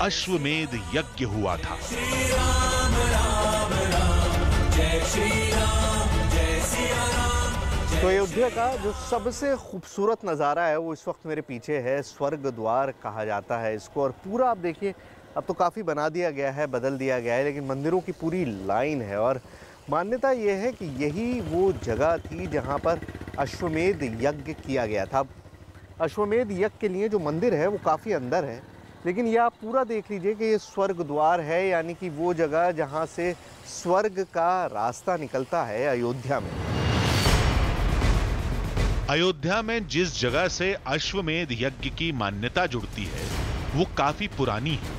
अश्वमेध यज्ञ हुआ था। श्री राम, राम, राम, जय श्री राम, जय सिया राम। तो अयोध्या का जो सबसे खूबसूरत नज़ारा है वो इस वक्त मेरे पीछे है। स्वर्ग द्वार कहा जाता है इसको, और पूरा आप देखिए अब तो काफ़ी बना दिया गया है, बदल दिया गया है, लेकिन मंदिरों की पूरी लाइन है। और मान्यता ये है कि यही वो जगह थी जहाँ पर अश्वमेध यज्ञ किया गया था। अश्वमेध यज्ञ के लिए जो मंदिर है वो काफ़ी अंदर है, लेकिन यह आप पूरा देख लीजिए कि ये स्वर्ग द्वार है, यानी कि वो जगह जहाँ से स्वर्ग का रास्ता निकलता है अयोध्या में। अयोध्या में जिस जगह से अश्वमेध यज्ञ की मान्यता जुड़ती है वो काफी पुरानी है।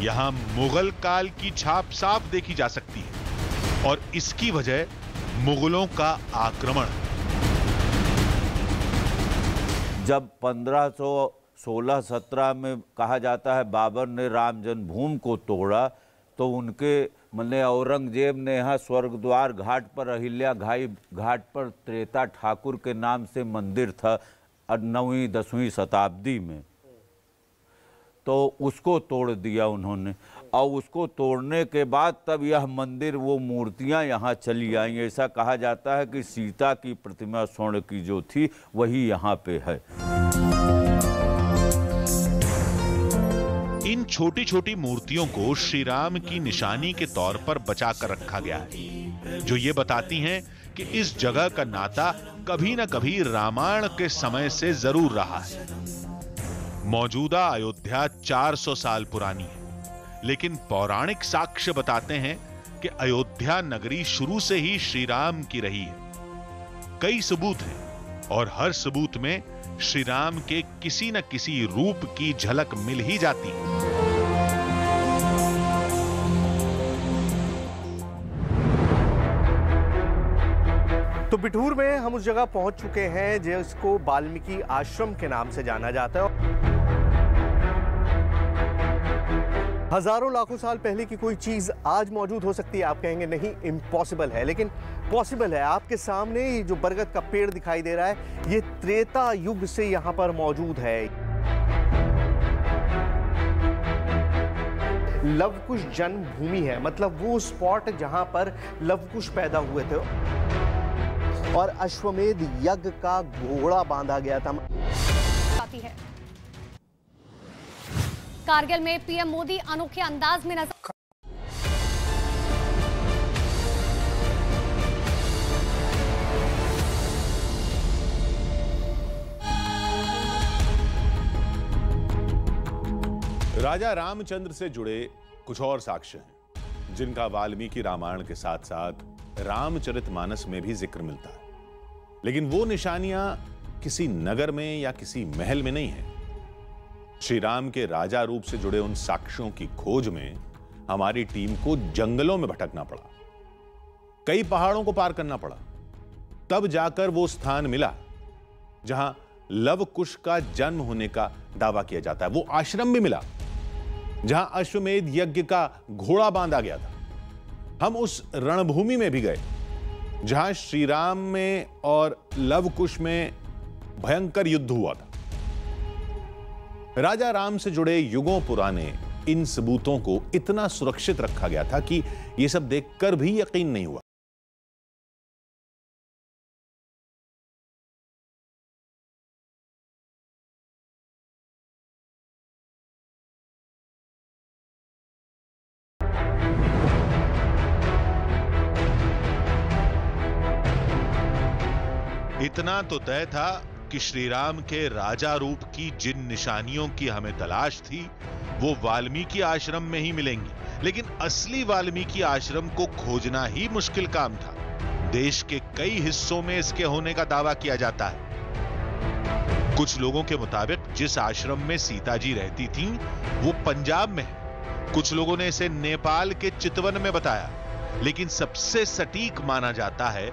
यहाँ मुगल काल की छाप साफ देखी जा सकती है और इसकी वजह मुगलों का आक्रमण। जब पंद्रह सौ सोलह सत्रह में कहा जाता है बाबर ने राम जन्मभूमि को तोड़ा, तो उनके मतलब औरंगजेब ने यहाँ स्वर्गद्वार घाट पर अहिल्या घाई घाट पर त्रेता ठाकुर के नाम से मंदिर था नौवीं दसवीं शताब्दी में, तो उसको तोड़ दिया उन्होंने। और उसको तोड़ने के बाद तब यह मंदिर वो मूर्तियाँ यहाँ चली आईं। ऐसा कहा जाता है कि सीता की प्रतिमा स्वर्ण की जो थी वही यहाँ पे है। इन छोटी छोटी मूर्तियों को श्री राम की निशानी के तौर पर बचा कर रखा गया है, जो ये बताती हैं कि इस जगह का नाता कभी न कभी रामायण के समय से जरूर रहा है। मौजूदा अयोध्या चार सौ साल पुरानी है, लेकिन पौराणिक साक्ष्य बताते हैं कि अयोध्या नगरी शुरू से ही श्री राम की रही है। कई सबूत हैं और हर सबूत में श्री राम के किसी न किसी रूप की झलक मिल ही जाती है। तो बिठूर में हम उस जगह पहुंच चुके हैं जिसको वाल्मीकि आश्रम के नाम से जाना जाता है। हजारों लाखों साल पहले की कोई चीज़ आज मौजूद हो सकती है, आप कहेंगे नहीं इम्पॉसिबल है, लेकिन पॉसिबल है। आपके सामने ये जो बरगद का पेड़ दिखाई दे रहा है ये त्रेता युग से यहाँ पर मौजूद है। लवकुश जन्मभूमि है, मतलब वो स्पॉट जहाँ पर लवकुश पैदा हुए थे और अश्वमेध यज्ञ का घोड़ा बांधा गया था। कारगिल में पीएम मोदी अनोखे अंदाज में नजर। राजा रामचंद्र से जुड़े कुछ और साक्ष्य हैं जिनका वाल्मीकि रामायण के साथ साथ रामचरितमानस में भी जिक्र मिलता है, लेकिन वो निशानियां किसी नगर में या किसी महल में नहीं है। श्री राम के राजा रूप से जुड़े उन साक्ष्यों की खोज में हमारी टीम को जंगलों में भटकना पड़ा, कई पहाड़ों को पार करना पड़ा, तब जाकर वो स्थान मिला जहां लवकुश का जन्म होने का दावा किया जाता है। वो आश्रम भी मिला जहां अश्वमेध यज्ञ का घोड़ा बांधा गया था। हम उस रणभूमि में भी गए जहां श्री राम में और लवकुश में भयंकर युद्ध हुआ था। राजा राम से जुड़े युगों पुराने इन सबूतों को इतना सुरक्षित रखा गया था कि ये सब देखकर भी यकीन नहीं हुआ। इतना तो तय था कि श्री राम के राजा रूप की जिन निशानियों की हमें तलाश थी वो वाल्मीकि आश्रम में ही मिलेंगी, लेकिन असली वाल्मीकि आश्रम को खोजना ही मुश्किल काम था। देश के कई हिस्सों में इसके होने का दावा किया जाता है। कुछ लोगों के मुताबिक जिस आश्रम में सीता जी रहती थीं, वो पंजाब में है। कुछ लोगों ने इसे नेपाल के चितवन में बताया, लेकिन सबसे सटीक माना जाता है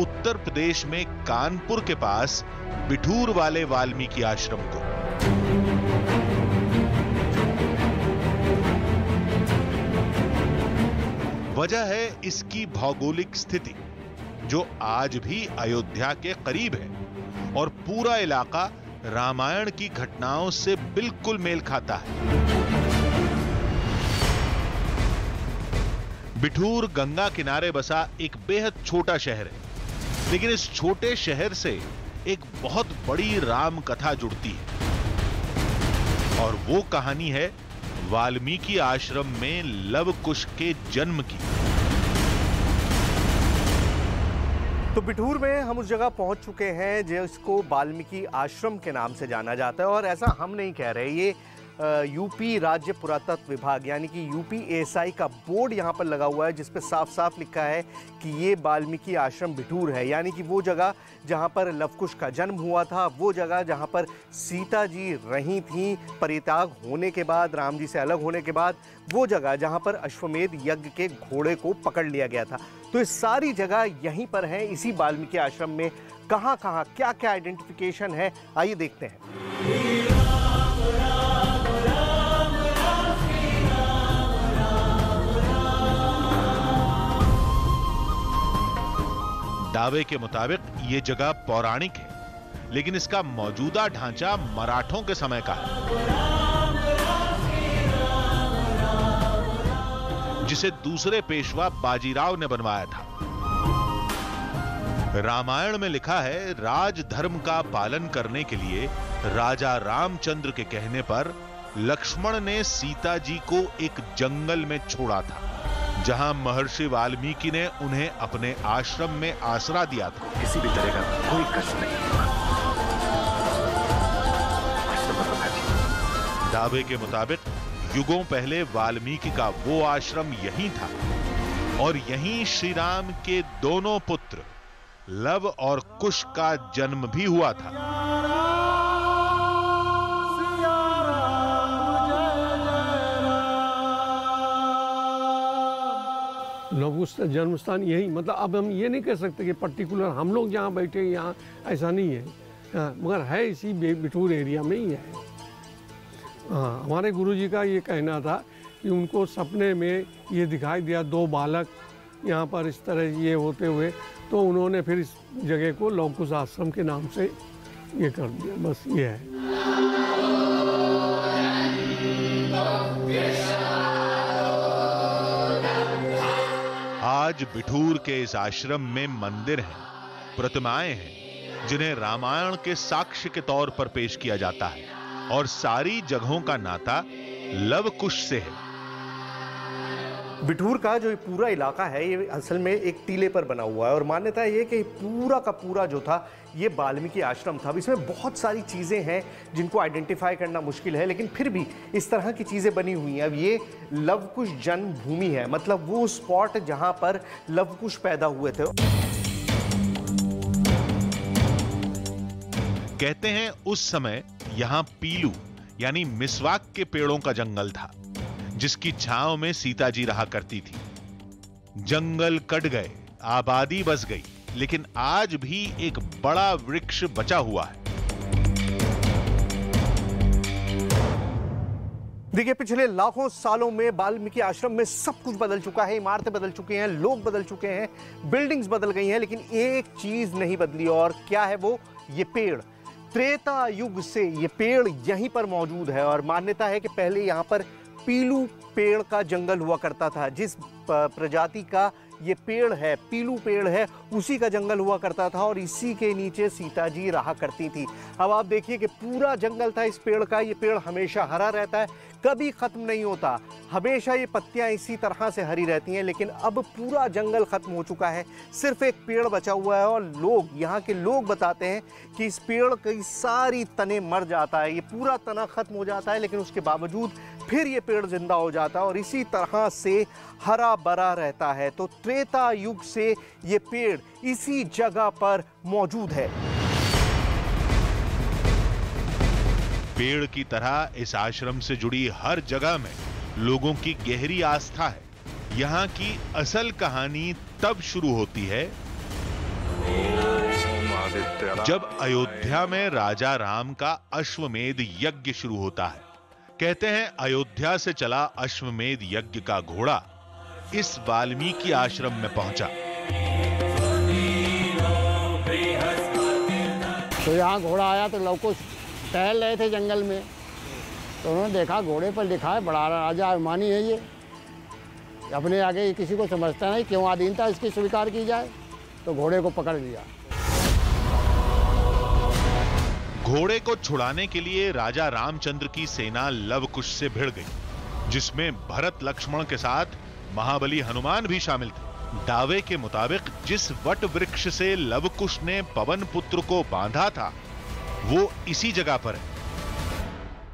उत्तर प्रदेश में कानपुर के पास बिठूर वाले वाल्मीकि आश्रम को। वजह है इसकी भौगोलिक स्थिति, जो आज भी अयोध्या के करीब है और पूरा इलाका रामायण की घटनाओं से बिल्कुल मेल खाता है। बिठूर गंगा किनारे बसा एक बेहद छोटा शहर है, लेकिन इस छोटे शहर से एक बहुत बड़ी राम कथा जुड़ती है और वो कहानी है वाल्मीकि आश्रम में लवकुश के जन्म की। तो बिठूर में हम उस जगह पहुंच चुके हैं जिसको वाल्मीकि आश्रम के नाम से जाना जाता है और ऐसा हम नहीं कह रहे, ये यूपी राज्य पुरातत्व विभाग यानी कि यूपी एएसआई का बोर्ड यहाँ पर लगा हुआ है, जिस पर साफ साफ लिखा है कि ये वाल्मीकि आश्रम बिठूर है, यानी कि वो जगह जहाँ पर लवकुश का जन्म हुआ था, वो जगह जहाँ पर सीता जी रही थी परित्याग होने के बाद, राम जी से अलग होने के बाद, वो जगह जहाँ पर अश्वमेध यज्ञ के घोड़े को पकड़ लिया गया था। तो ये सारी जगह यहीं पर है, इसी वाल्मीकि आश्रम में। कहाँ कहाँ क्या क्या आइडेंटिफिकेशन है, आइए देखते हैं। दावे के मुताबिक ये जगह पौराणिक है, लेकिन इसका मौजूदा ढांचा मराठों के समय का है, जिसे दूसरे पेशवा बाजीराव ने बनवाया था। रामायण में लिखा है, राज धर्म का पालन करने के लिए राजा रामचंद्र के कहने पर लक्ष्मण ने सीता जी को एक जंगल में छोड़ा था, जहां महर्षि वाल्मीकि ने उन्हें अपने आश्रम में आसरा दिया था। किसी भी तरह का कोई कष्ट नहीं। दावे के मुताबिक युगों पहले वाल्मीकि का वो आश्रम यही था और यहीं श्री राम के दोनों पुत्र लव और कुश का जन्म भी हुआ था। लवकुश का जन्म स्थान यही, मतलब अब हम ये नहीं कह सकते कि पर्टिकुलर हम लोग जहाँ बैठे हैं यहाँ, ऐसा नहीं है, आ, मगर है इसी बिठूर एरिया में ही है। हाँ, हमारे गुरुजी का ये कहना था कि उनको सपने में ये दिखाई दिया दो बालक यहाँ पर इस तरह ये होते हुए, तो उन्होंने फिर इस जगह को लवकुश आश्रम के नाम से ये कर दिया। बस ये है। आज बिठूर के इस आश्रम में मंदिर हैं, प्रतिमाएं हैं, जिन्हें रामायण के साक्ष्य के तौर पर पेश किया जाता है, और सारी जगहों का नाता लवकुश से है। बिठूर का जो पूरा इलाका है ये असल में एक टीले पर बना हुआ है, और मान्यता ये कि पूरा का पूरा जो था ये वाल्मीकि आश्रम था। इसमें बहुत सारी चीज़ें हैं जिनको आइडेंटिफाई करना मुश्किल है, लेकिन फिर भी इस तरह की चीज़ें बनी हुई हैं। अब ये लवकुश जन्मभूमि है, मतलब वो स्पॉट जहाँ पर लवकुश पैदा हुए थे। कहते हैं उस समय यहाँ पीलू यानी मिसवाक के पेड़ों का जंगल था, जिसकी छांव में सीता जी रहा करती थी। जंगल कट गए, आबादी बस गई, लेकिन आज भी एक बड़ा वृक्ष बचा हुआ है। देखिए, पिछले लाखों सालों में वाल्मीकि आश्रम में सब कुछ बदल चुका है, इमारतें बदल चुकी हैं, लोग बदल चुके हैं, बिल्डिंग्स बदल गई हैं, लेकिन एक चीज नहीं बदली, और क्या है वो? ये पेड़। त्रेता युग से ये पेड़ यहीं पर मौजूद है, और मान्यता है कि पहले यहाँ पर पीलू पेड़ का जंगल हुआ करता था। जिस प्रजाति का ये पेड़ है, पीलू पेड़ है, उसी का जंगल हुआ करता था, और इसी के नीचे सीता जी रहा करती थी। अब आप देखिए कि पूरा जंगल था इस पेड़ का। ये पेड़ हमेशा हरा रहता है, कभी ख़त्म नहीं होता, हमेशा ये पत्तियां इसी तरह से हरी रहती हैं। लेकिन अब पूरा जंगल ख़त्म हो चुका है, सिर्फ एक पेड़ बचा हुआ है, और लोग, यहाँ के लोग बताते हैं कि इस पेड़ की सारी तने मर जाता है, ये पूरा तना ख़त्म हो जाता है, लेकिन उसके बावजूद फिर ये पेड़ जिंदा हो जाता है और इसी तरह से हरा भरा रहता है। तो त्रेता युग से ये पेड़ इसी जगह पर मौजूद है। पेड़ की तरह इस आश्रम से जुड़ी हर जगह में लोगों की गहरी आस्था है। यहाँ की असल कहानी तब शुरू होती है जब अयोध्या में राजा राम का अश्वमेध यज्ञ शुरू होता है। कहते हैं अयोध्या से चला अश्वमेध यज्ञ का घोड़ा इस वाल्मीकि आश्रम में पहुंचा। तो यहाँ घोड़ा आया तो लवकुश टहल रहे थे जंगल में, तो उन्होंने देखा, घोड़े पर लिखा है, बड़ा राजा अभिमानी है ये, अपने आगे किसी को समझता नहीं, क्यों आधीनता इसकी स्वीकार की जाए, तो घोड़े को पकड़ लिया। घोड़े को छुड़ाने के लिए राजा रामचंद्र की सेना लवकुश से भिड़ गई, जिसमें भरत लक्ष्मण के साथ महाबली हनुमान भी शामिल थे। दावे के मुताबिक जिस वट वृक्ष से लवकुश ने पवन पुत्र को बांधा था, वो इसी जगह पर है।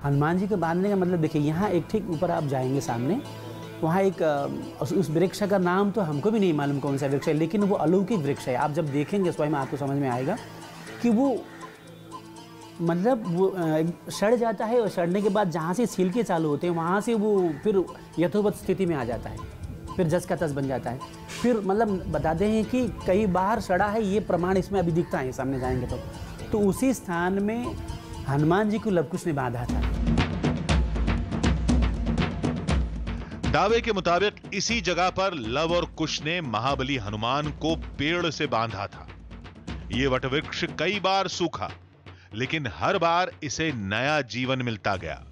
हनुमान जी के बांधने का मतलब देखिए, यहाँ एक ठीक ऊपर आप जाएंगे सामने, वहाँ एक उस वृक्ष का नाम तो हमको भी नहीं मालूम कौन सा वृक्ष है, लेकिन वो अलौकिक वृक्ष है। आप जब देखेंगे स्वयं आपको समझ में आएगा कि वो मतलब वो सड़ जाता है और सड़ने के बाद जहाँ से छिलके चालू होते हैं वहाँ से वो फिर यथोवत स्थिति में आ जाता है, फिर जस का तस बन जाता है। फिर मतलब बताते हैं कि कई बार सड़ा है, ये प्रमाण इसमें अभी दिखता है सामने जाएंगे तो तो उसी स्थान में हनुमान जी को लवकुश ने बांधा था। दावे के मुताबिक इसी जगह पर लव और कुश ने महाबली हनुमान को पेड़ से बांधा था। ये वटवृक्ष कई बार सूखा, लेकिन हर बार इसे नया जीवन मिलता गया।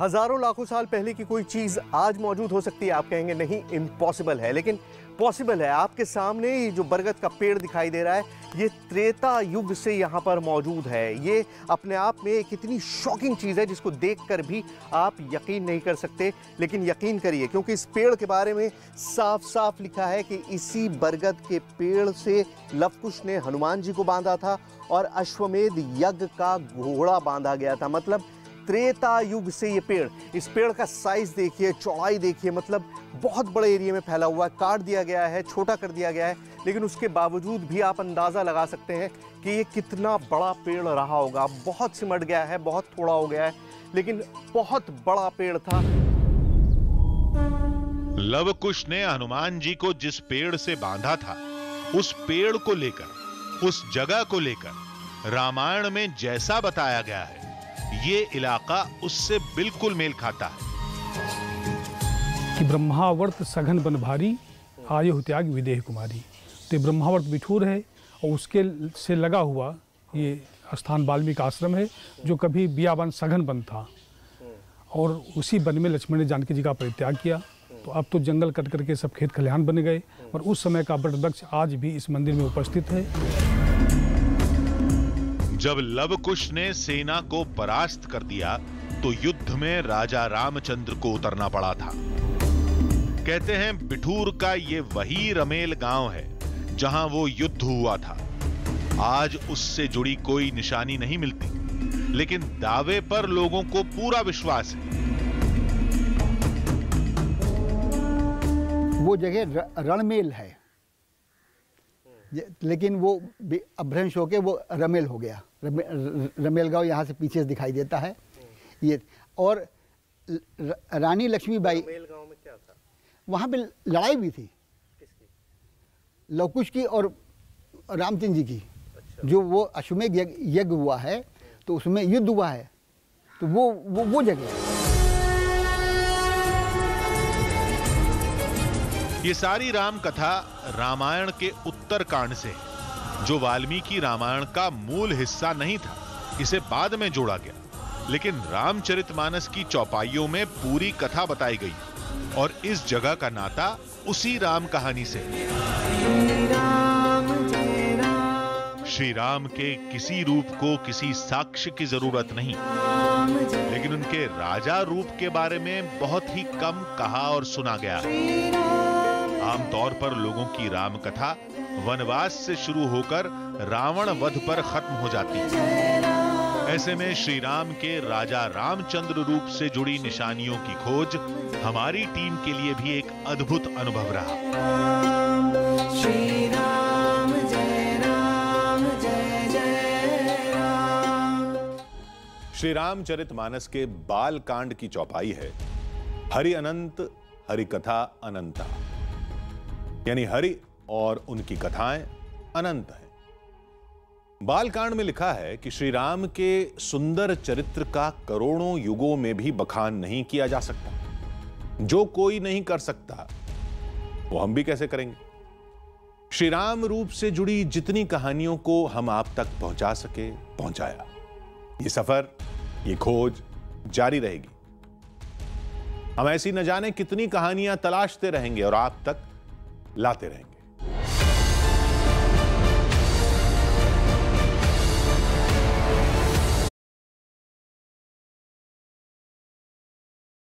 हजारों लाखों साल पहले की कोई चीज आज मौजूद हो सकती है, आप कहेंगे नहीं इम्पॉसिबल है, लेकिन पॉसिबल है। आपके सामने ये जो बरगद का पेड़ दिखाई दे रहा है, ये त्रेता युग से यहाँ पर मौजूद है। ये अपने आप में एक इतनी शॉकिंग चीज़ है जिसको देखकर भी आप यकीन नहीं कर सकते, लेकिन यकीन करिए क्योंकि इस पेड़ के बारे में साफ साफ लिखा है कि इसी बरगद के पेड़ से लवकुश ने हनुमान जी को बांधा था और अश्वमेध यज्ञ का घोड़ा बांधा गया था। मतलब त्रेता युग से ये पेड़, इस पेड़ का साइज देखिए, चौड़ाई देखिए, मतलब बहुत बड़े एरिया में फैला हुआ है। काट दिया गया है, छोटा कर दिया गया है, लेकिन उसके बावजूद भी आप अंदाज़ा लगा सकते हैं कि ये कितना बड़ा पेड़ रहा होगा। बहुत सिमट गया है, बहुत थोड़ा हो गया है, लेकिन बहुत बड़ा पेड़ था। लवकुश ने हनुमान जी को जिस पेड़ से बांधा था, उस पेड़ को लेकर, उस जगह को लेकर रामायण में जैसा बताया गया है, ये इलाका उससे बिल्कुल मेल खाता है कि ब्रह्मावर्त सघन बन भारी, आयो त्याग विदेह कुमारी। तो ब्रह्मावर्त बिठूर है और उसके से लगा हुआ ये स्थान वाल्मीकि आश्रम है, जो कभी बियाबान सघन बन था और उसी बन में लक्ष्मण ने जानकी जी का परित्याग किया। तो अब तो जंगल कट करके सब खेत खलिहान बन गए और उस समय का वटवृक्ष आज भी इस मंदिर में उपस्थित है। जब लवकुश ने सेना को परास्त कर दिया तो युद्ध में राजा रामचंद्र को उतरना पड़ा था। कहते हैं बिठूर का ये वही रमेल गांव है जहां वो युद्ध हुआ था। आज उससे जुड़ी कोई निशानी नहीं मिलती, लेकिन दावे पर लोगों को पूरा विश्वास है। वो जगह रणमेल है, लेकिन वो अभ्रंश होके वो रमेल हो गया। रमे, रमेल गांव यहाँ से पीछे से दिखाई देता है ये। और रानी लक्ष्मीबाई, गांव में क्या था, वहाँ पे लड़ाई भी थी लवकुश की और रामचंद्र जी की। अच्छा। जो वो अश्वमेध यज्ञ हुआ है तो उसमें युद्ध हुआ है, तो वो वो, वो जगह। ये सारी राम कथा रामायण के उत्तर कांड से, जो वाल्मीकि रामायण का मूल हिस्सा नहीं था, इसे बाद में जोड़ा गया। लेकिन रामचरितमानस की चौपाइयों में पूरी कथा बताई गई और इस जगह का नाता उसी राम कहानी से। श्री राम के किसी रूप को किसी साक्ष्य की जरूरत नहीं, लेकिन उनके राजा रूप के बारे में बहुत ही कम कहा और सुना गया। आमतौर पर लोगों की राम कथा वनवास से शुरू होकर रावण वध पर खत्म हो जाती है। ऐसे में श्री राम के राजा रामचंद्र रूप से जुड़ी निशानियों की खोज हमारी टीम के लिए भी एक अद्भुत अनुभव रहा। श्री रामचरितमानस के बाल कांड की चौपाई है, हरि अनंत हरि कथा अनंता, यानी हरि और उनकी कथाएं अनंत हैं। बालकांड में लिखा है कि श्री राम के सुंदर चरित्र का करोड़ों युगों में भी बखान नहीं किया जा सकता। जो कोई नहीं कर सकता वो हम भी कैसे करेंगे। श्री राम रूप से जुड़ी जितनी कहानियों को हम आप तक पहुंचा सके पहुंचाया। ये सफर, ये खोज जारी रहेगी। हम ऐसी न जाने कितनी कहानियां तलाशते रहेंगे और आप तक लाते रहेंगे।